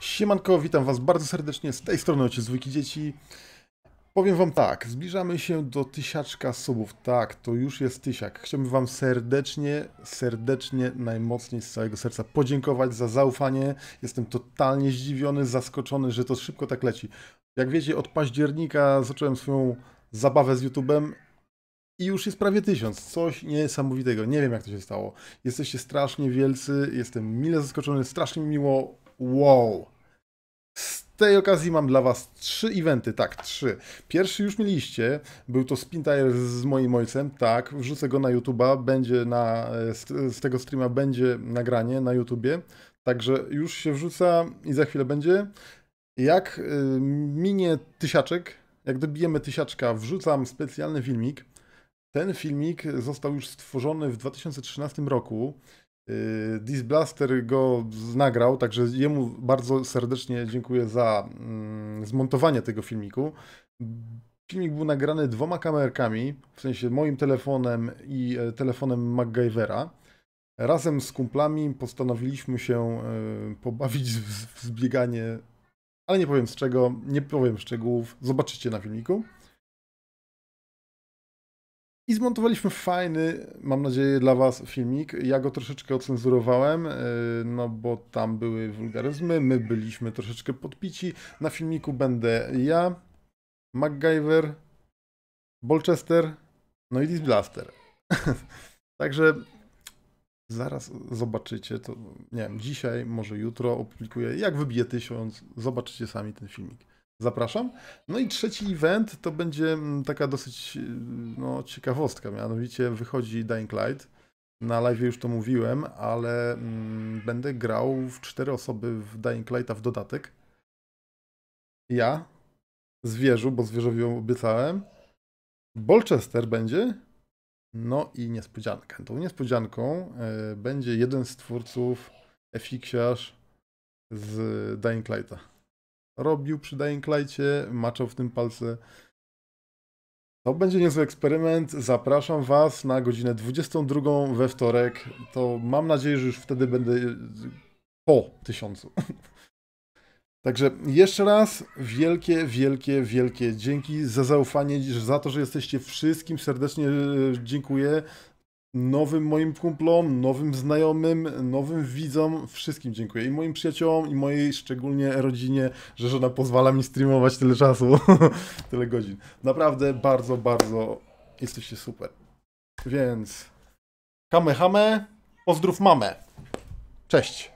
Siemanko, witam was bardzo serdecznie, z tej strony ojciec dwójki dzieci. Powiem wam tak, zbliżamy się do 1000 subów, tak, to już jest 1000. Chciałbym wam serdecznie, najmocniej z całego serca podziękować za zaufanie. Jestem totalnie zdziwiony, zaskoczony, że to szybko tak leci. Jak wiecie, od października zacząłem swoją zabawę z YouTube'em i już jest prawie 1000, coś niesamowitego, nie wiem jak to się stało. Jesteście strasznie wielcy, jestem mile zaskoczony, strasznie miło, wow. Z tej okazji mam dla was 3 eventy, tak, 3. Pierwszy już mieliście, był to Spintire z moim ojcem, tak, wrzucę go na YouTube'a, będzie z tego streama będzie nagranie na YouTubie, także już się wrzuca i za chwilę będzie. Jak minie 1000, jak dobijemy 1000, wrzucam specjalny filmik. Ten filmik został już stworzony w 2013 roku. Disblaster go nagrał, także jemu bardzo serdecznie dziękuję za zmontowanie tego filmiku. Filmik był nagrany 2 kamerkami, w sensie moim telefonem i telefonem MacGyvera. Razem z kumplami postanowiliśmy się pobawić w zbieganie, ale nie powiem z czego, nie powiem szczegółów, zobaczycie na filmiku. I zmontowaliśmy fajny, mam nadzieję, dla was filmik. Ja go troszeczkę ocenzurowałem, no bo tam były wulgaryzmy, my byliśmy troszeczkę podpici. Na filmiku będę ja, MacGyver, Bolchester, no i Disblaster. Także zaraz zobaczycie to, nie wiem, dzisiaj, może jutro opublikuję, jak wybije 1000, zobaczycie sami ten filmik. Zapraszam. No i trzeci event to będzie taka dosyć no, ciekawostka, mianowicie wychodzi Dying Light. Na live już to mówiłem, ale będę grał w 4 osoby w Dying Lighta w dodatek. Ja, Zwierzu, bo Zwierzowi ją obiecałem. Bolchester będzie. No i niespodzianka. Tą niespodzianką będzie jeden z twórców, efixiarz z Dying Lighta. Robił przy Dying Light'cie, maczał w tym palce. To będzie niezły eksperyment. Zapraszam was na godzinę 22 we wtorek. To mam nadzieję, że już wtedy będę po 1000. Także jeszcze raz wielkie dzięki za zaufanie, za to, że jesteście, wszystkim serdecznie dziękuję. Nowym moim kumplom, nowym znajomym, nowym widzom, wszystkim dziękuję. I moim przyjaciołom, i mojej szczególnie rodzinie, że żona pozwala mi streamować tyle czasu, tyle godzin. Naprawdę bardzo jesteście super. Więc kamehame, pozdrów mamę. Cześć.